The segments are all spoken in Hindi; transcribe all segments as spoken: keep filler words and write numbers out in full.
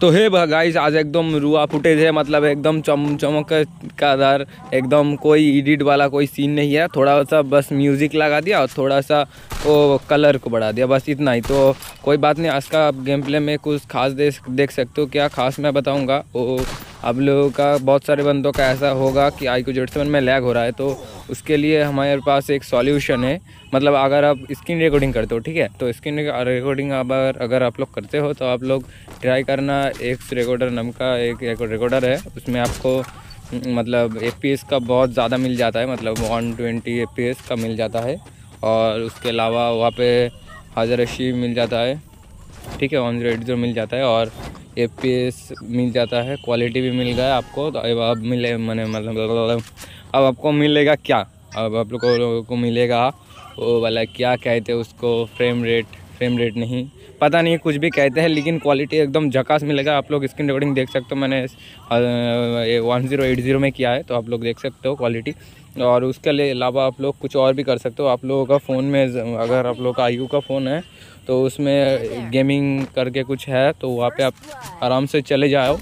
तो हे गाइस, आज एकदम रुआ फुटेज है, मतलब एकदम चम चमक का आधार, एकदम कोई एडिट वाला कोई सीन नहीं है। थोड़ा सा बस म्यूज़िक लगा दिया और थोड़ा सा वो कलर को बढ़ा दिया, बस इतना ही। तो कोई बात नहीं, आज का गेम प्ले में कुछ खास देख सकते हो। क्या खास मैं बताऊंगा वो आप लोगों का, बहुत सारे बंदों का ऐसा होगा कि आई क्यू जेड सेवन में लैग हो रहा है, तो उसके लिए हमारे पास एक सॉल्यूशन है। मतलब अगर आप स्क्रीन रिकॉर्डिंग करते हो, ठीक है, तो स्क्रीन रिकॉर्डिंग अगर अगर आप लोग करते हो तो आप लोग ट्राई करना, एक रिकॉर्डर नाम का एक रिकॉर्डर है, उसमें आपको मतलब एफ पी एस का बहुत ज़्यादा मिल जाता है, मतलब one twenty F P S का मिल जाता है। और उसके अलावा वहाँ पे हज़ार अस्सी मिल जाता है, ठीक है, वन जीरो एट जीरो मिल जाता है, और एफ पी एस मिल जाता है, क्वालिटी भी मिल गया आपको। तो अब आप मिले मैंने मतलब अब आपको मिलेगा क्या, अब आप लोगों को मिलेगा वो वाला क्या कहते हैं उसको, फ्रेम रेट, फ्रेम रेट नहीं पता नहीं कुछ भी कहते हैं, लेकिन क्वालिटी एकदम झकास मिलेगा। आप लोग स्क्रीन रिकॉर्डिंग देख सकते हो, मैंने वन जीरो एट जीरो में किया है, तो आप लोग देख सकते हो क्वालिटी। और उसके अलावा आप लोग कुछ और भी कर सकते हो। आप लोगों का फ़ोन में अगर आप लोगों का आई क्यू का फ़ोन है तो उसमें गेमिंग करके कुछ है, तो वहाँ पे आप आराम से चले जाओ,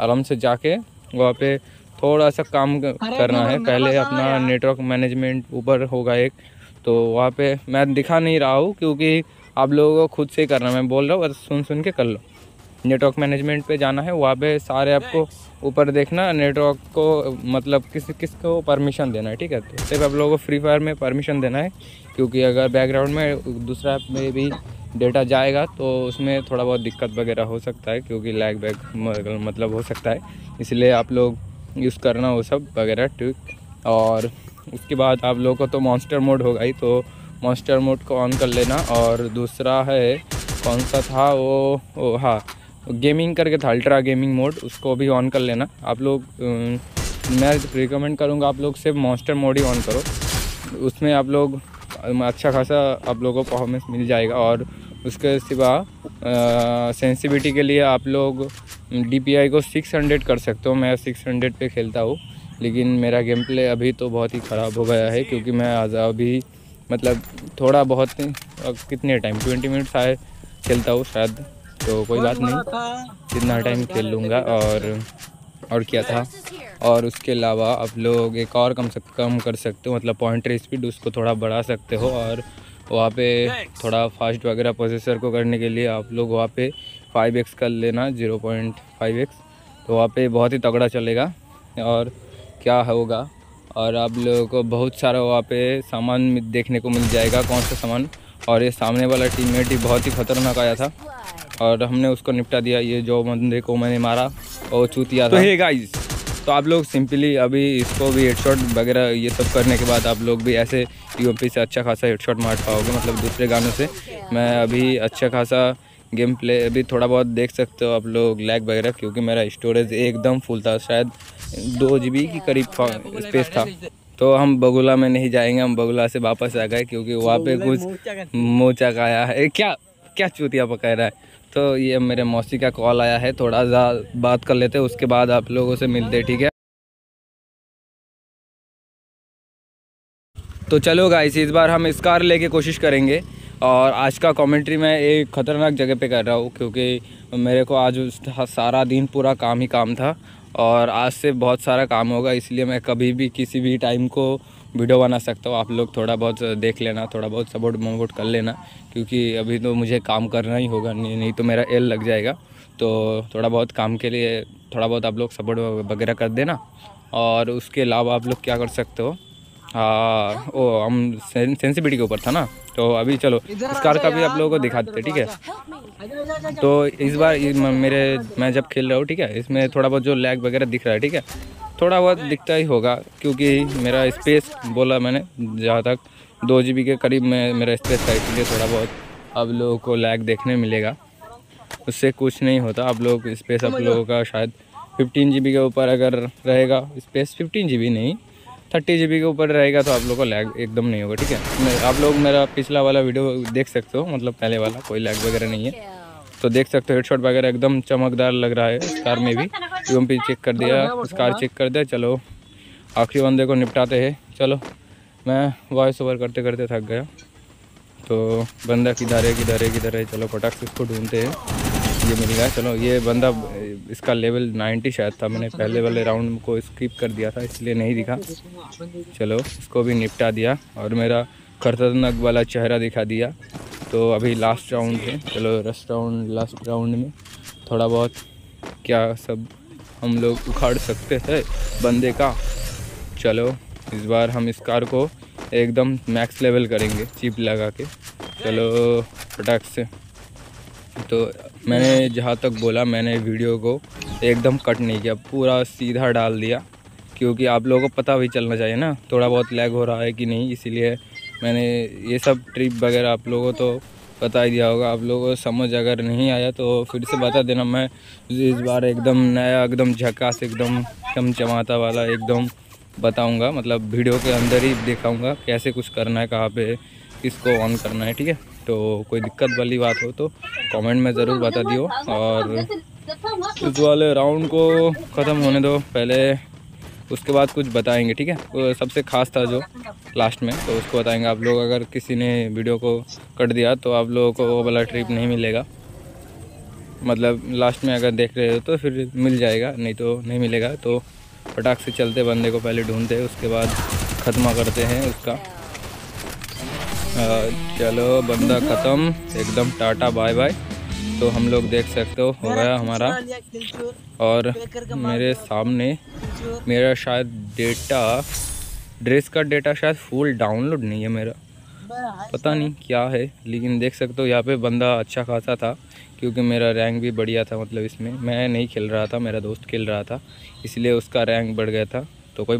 आराम से जाके वहाँ पे थोड़ा सा काम करना है। पहले अपना नेटवर्क मैनेजमेंट ऊपर होगा एक, तो वहाँ पे मैं दिखा नहीं रहा हूँ क्योंकि आप लोगों को खुद से ही करना, मैं बोल रहा हूँ, सुन सुन के कर लो। नेटवर्क मैनेजमेंट पे जाना है, वहाँ पे सारे आपको ऊपर देखना, नेटवर्क को मतलब किस किस को परमिशन देना है, ठीक है। तो सिर्फ आप लोगों को फ्री फायर में परमिशन देना है, क्योंकि अगर बैकग्राउंड में दूसरा ऐप में भी डेटा जाएगा तो उसमें थोड़ा बहुत दिक्कत वगैरह हो सकता है, क्योंकि लैग बैग मतलब हो सकता है, इसलिए आप लोग यूज़ करना वो सब वगैरह, ठीक। और उसके बाद आप लोगों को तो मॉन्स्टर मोड होगा ही, तो मॉन्स्टर मोड को ऑन कर लेना। और दूसरा है कौन सा था वो, वो हाँ गेमिंग करके था, अल्ट्रा गेमिंग मोड, उसको भी ऑन कर लेना आप लोग। मैं रिकमेंड करूँगा आप लोग सिर्फ मॉन्स्टर मोड ही ऑन करो, उसमें आप लोग अच्छा खासा आप लोगों को परफॉर्मेंस मिल जाएगा। और उसके सिवा सेंसिटिविटी के लिए आप लोग डी पी आई को सिक्स हंड्रेड कर सकते हो। मैं सिक्स हंड्रेड पे खेलता हूँ, लेकिन मेरा गेम प्ले अभी तो बहुत ही ख़राब हो गया है, क्योंकि मैं आज अभी मतलब थोड़ा बहुत कितने टाइम बीस मिनट शायद खेलता हूँ शायद, तो कोई बात नहीं, इतना टाइम खेल लूँगा। और और क्या था, और उसके अलावा आप लोग एक और कम से कम कर सकते हो, मतलब पॉइंटर स्पीड उसको थोड़ा बढ़ा सकते हो। और वहाँ पे थोड़ा फास्ट वगैरह प्रोसेसर को करने के लिए आप लोग वहाँ पे फाइव एक्स कर लेना, ज़ीरो पॉइंट फाइव एक्स, तो वहाँ पे बहुत ही तगड़ा चलेगा। और क्या होगा, और आप लोगों को बहुत सारा वहाँ पे सामान देखने को मिल जाएगा, कौन सा सामान। और ये सामने वाला टीममेट ही बहुत ही ख़तरनाक आया था और हमने उसको निपटा दिया, ये जो बंदे को मैंने मारा और चूतिया था। तो हे गाइस, तो आप लोग सिंपली अभी इसको भी हेडशॉट वगैरह ये सब करने के बाद आप लोग भी ऐसे यूएमपी से अच्छा खासा हेडशॉट मार पाओगे, मतलब दूसरे गानों से। मैं अभी अच्छा खासा गेम प्ले अभी थोड़ा बहुत देख सकते हो आप लोग, लैग वगैरह, क्योंकि मेरा स्टोरेज एकदम फुल था, शायद दो जी बी के करीब स्पेस था। तो हम बगुला में नहीं जाएंगे, हम बगुला से वापस आ गए, क्योंकि वहाँ पे कुछ मोचक आया है, क्या क्या चूतिया पकड़ रहा है। तो ये मेरे मौसी का कॉल आया है, थोड़ा सा बात कर लेते हैं, उसके बाद आप लोगों से मिलते, ठीक है। तो चलो गाइस, इस बार हम स्कार लेके कोशिश करेंगे। और आज का कमेंट्री मैं एक ख़तरनाक जगह पे कर रहा हूँ, क्योंकि मेरे को आज सारा दिन पूरा काम ही काम था, और आज से बहुत सारा काम होगा, इसलिए मैं कभी भी किसी भी टाइम को वीडियो बना सकता हूँ। आप लोग थोड़ा बहुत देख लेना, थोड़ा बहुत सपोर्ट मोमोट कर लेना, क्योंकि अभी तो मुझे काम करना ही होगा, नहीं नहीं तो मेरा एल लग जाएगा। तो थोड़ा बहुत काम के लिए थोड़ा बहुत आप लोग सपोर्ट वगैरह कर देना। और उसके अलावा आप लोग क्या कर सकते हो, हाँ ओ हम सेंसिटिविटी के ऊपर था ना, तो अभी चलो स्कार का भी आप लोगों को दिखाते हैं, ठीक है। तो इस बार मेरे मैं जब खेल रहा हूँ, ठीक है, इसमें थोड़ा बहुत जो लैग वगैरह दिख रहा है, ठीक है, थोड़ा बहुत दिखता ही होगा, क्योंकि मेरा स्पेस बोला मैंने जहाँ तक दो जी बी के करीब में मेरा स्पेस था, इसलिए थोड़ा बहुत आप लोगों को लैग देखने मिलेगा, उससे कुछ नहीं होता। आप लोग स्पेस आप लोगों का शायद फिफ्टीन जी बी के ऊपर अगर रहेगा स्पेस, फिफ्टीन जी बी नहीं थर्टी जी बी के ऊपर रहेगा, तो आप लोगों को लैग एकदम नहीं होगा, ठीक है। आप लोग मेरा पिछला वाला वीडियो देख सकते हो, मतलब पहले वाला, कोई लैग वगैरह नहीं है, तो देख सकते हो। हेडशॉट वगैरह एकदम चमकदार लग रहा है। स्कार में भी यूएमपी चेक कर दिया, स्कार चेक कर दिया। चलो आखिरी बंदे को निपटाते हैं। चलो मैं वॉइस ओवर करते करते थक गया, तो बंदा किधर है किधर है किधर है, चलो फटाक से इसको ढूंढते हैं। ये मिल गया। चलो ये बंदा, इसका लेवल नाइन्टी शायद था, मैंने पहले वाले राउंड को स्किप कर दिया था इसलिए नहीं दिखा। चलो इसको भी निपटा दिया और मेरा खतरनाक वाला चेहरा दिखा दिया। तो अभी लास्ट राउंड है। चलो लास्ट राउंड लास्ट राउंड में थोड़ा बहुत क्या सब हम लोग उखाड़ सकते थे बंदे का। चलो इस बार हम इस कार को एकदम मैक्स लेवल करेंगे चिप लगा के। चलो फटाक से, तो मैंने जहाँ तक बोला मैंने वीडियो को एकदम कट नहीं किया, पूरा सीधा डाल दिया, क्योंकि आप लोगों को पता भी चलना चाहिए ना थोड़ा बहुत लैग हो रहा है कि नहीं। इसीलिए मैंने ये सब ट्रिप वगैरह आप लोगों को तो बता ही दिया होगा। आप लोगों को समझ अगर नहीं आया तो फिर से बता देना। मैं इस बार एकदम नया, एकदम झकास, एकदम चमचमाता वाला एकदम बताऊंगा, मतलब वीडियो के अंदर ही दिखाऊंगा कैसे कुछ करना है, कहाँ पे किसको ऑन करना है, ठीक है। तो कोई दिक्कत वाली बात हो तो कमेंट में ज़रूर बता दियो। और उस वाले राउंड को ख़त्म होने दो पहले, उसके बाद कुछ बताएंगे, ठीक है। वो सबसे ख़ास था जो लास्ट में, तो उसको बताएंगे आप लोग। अगर किसी ने वीडियो को कट दिया तो आप लोगों को वो वाला ट्रिप नहीं मिलेगा, मतलब लास्ट में अगर देख रहे हो तो फिर मिल जाएगा, नहीं तो नहीं मिलेगा। तो फटाक से चलते बंदे को पहले ढूंढते हैं, उसके बाद ख़त्म करते हैं उसका। आ, चलो बंदा ख़त्म, एकदम टाटा बाय बाय। तो हम लोग देख सकते हो हो गया हमारा। और मेरे सामने मेरा शायद डेटा, ड्रेस का डेटा शायद फुल डाउनलोड नहीं है मेरा, पता नहीं क्या है। लेकिन देख सकते हो यहाँ पे बंदा अच्छा खासा था, क्योंकि मेरा रैंक भी बढ़िया था, मतलब इसमें मैं नहीं खेल रहा था, मेरा दोस्त खेल रहा था, इसलिए उसका रैंक बढ़ गया था। तो कोई